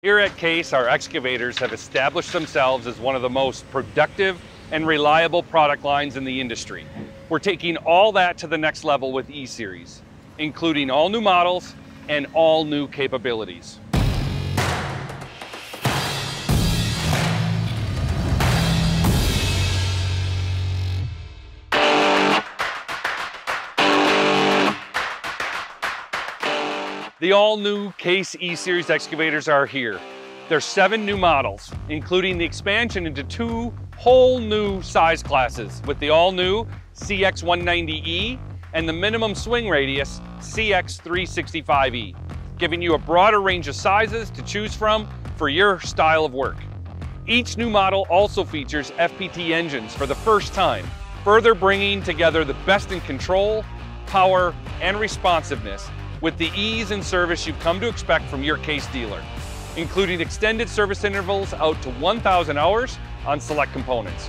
Here at Case, our excavators have established themselves as one of the most productive and reliable product lines in the industry. We're taking all that to the next level with E-Series, including all new models and all new capabilities. The all-new Case E-Series excavators are here. There's 7 new models, including the expansion into 2 whole new size classes with the all-new CX190E and the minimum swing radius CX365E, giving you a broader range of sizes to choose from for your style of work. Each new model also features FPT engines for the first time, further bringing together the best in control, power, and responsiveness with the ease and service you've come to expect from your Case dealer, including extended service intervals out to 1,000 hours on select components,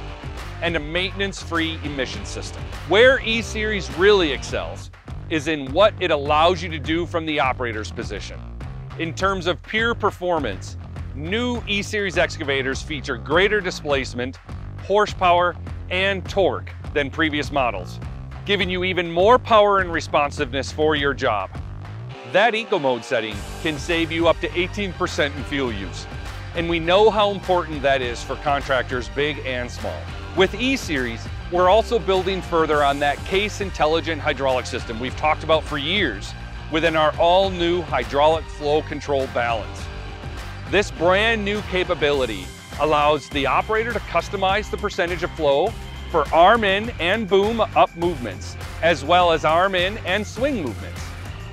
and a maintenance-free emission system. Where E-Series really excels is in what it allows you to do from the operator's position. In terms of pure performance, new E-Series excavators feature greater displacement, horsepower, and torque than previous models, giving you even more power and responsiveness for your job. That eco mode setting can save you up to 18% in fuel use. And we know how important that is for contractors big and small. With E-Series, we're also building further on that Case intelligent hydraulic system we've talked about for years within our all new hydraulic flow control balance. This brand new capability allows the operator to customize the percentage of flow for arm in and boom up movements, as well as arm in and swing movements.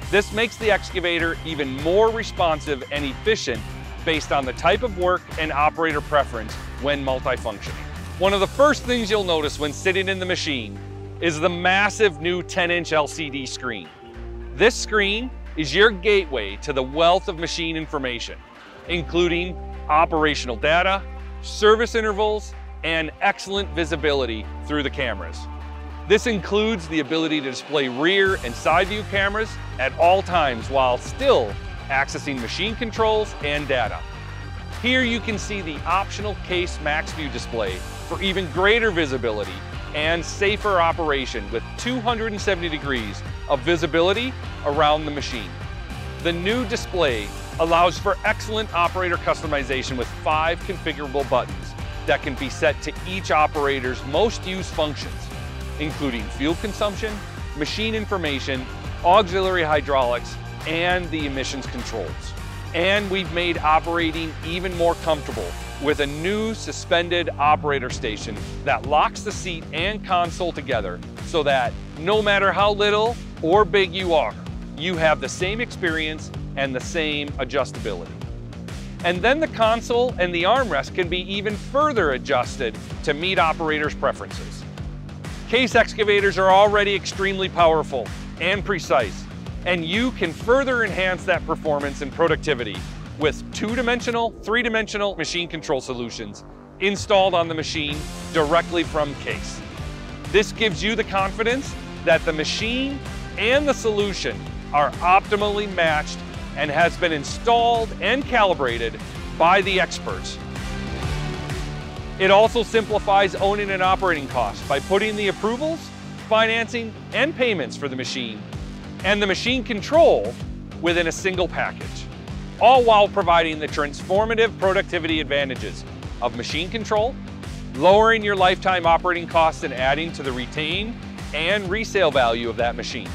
This makes the excavator even more responsive and efficient based on the type of work and operator preference when multifunctioning. One of the first things you'll notice when sitting in the machine is the massive new 10-inch LCD screen. This screen is your gateway to the wealth of machine information, including operational data, service intervals, and excellent visibility through the cameras. This includes the ability to display rear and side view cameras at all times while still accessing machine controls and data. Here you can see the optional Case MaxView display for even greater visibility and safer operation with 270 degrees of visibility around the machine. The new display allows for excellent operator customization with 5 configurable buttons that can be set to each operator's most used functions, including fuel consumption, machine information, auxiliary hydraulics, and the emissions controls. And we've made operating even more comfortable with a new suspended operator station that locks the seat and console together so that no matter how little or big you are, you have the same experience and the same adjustability. And then the console and the armrest can be even further adjusted to meet operators' preferences. Case excavators are already extremely powerful and precise, and you can further enhance that performance and productivity with 2-dimensional, 3-dimensional machine control solutions installed on the machine directly from Case. This gives you the confidence that the machine and the solution are optimally matched and has been installed and calibrated by the experts. It also simplifies owning and operating costs by putting the approvals, financing, and payments for the machine and the machine control within a single package, all while providing the transformative productivity advantages of machine control, lowering your lifetime operating costs and adding to the retained and resale value of that machine.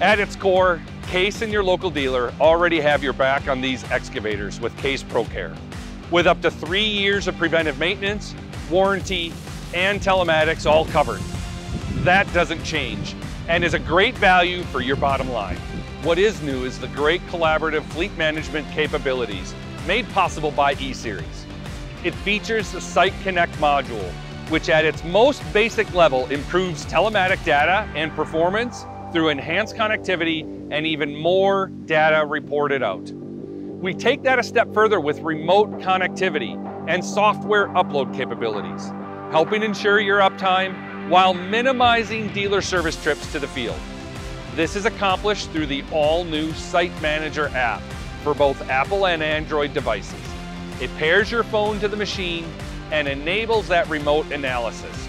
At its core, Case and your local dealer already have your back on these excavators with Case ProCare. With up to 3 years of preventive maintenance, warranty, and telematics all covered. That doesn't change and is a great value for your bottom line. What is new is the great collaborative fleet management capabilities made possible by E-Series. It features the Site Connect module, which at its most basic level improves telematic data and performance through enhanced connectivity and even more data reported out. We take that a step further with remote connectivity and software upload capabilities, helping ensure your uptime while minimizing dealer service trips to the field. This is accomplished through the all-new Site Manager app for both Apple and Android devices. It pairs your phone to the machine and enables that remote analysis.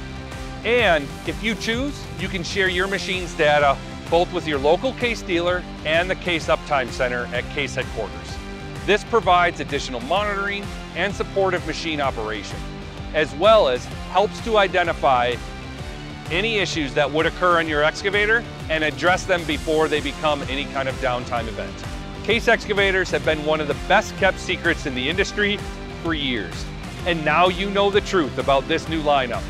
And if you choose, you can share your machine's data both with your local Case dealer and the Case Uptime Center at Case headquarters. This provides additional monitoring and support of machine operation, as well as helps to identify any issues that would occur on your excavator and address them before they become any kind of downtime event. Case excavators have been one of the best kept secrets in the industry for years. And now you know the truth about this new lineup.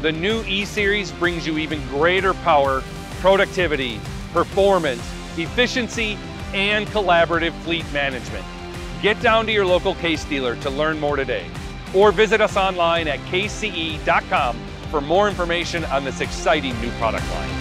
The new E-Series brings you even greater power, productivity, performance, efficiency, and collaborative fleet management. Get down to your local Case dealer to learn more today, or visit us online at CaseCE.com for more information on this exciting new product line.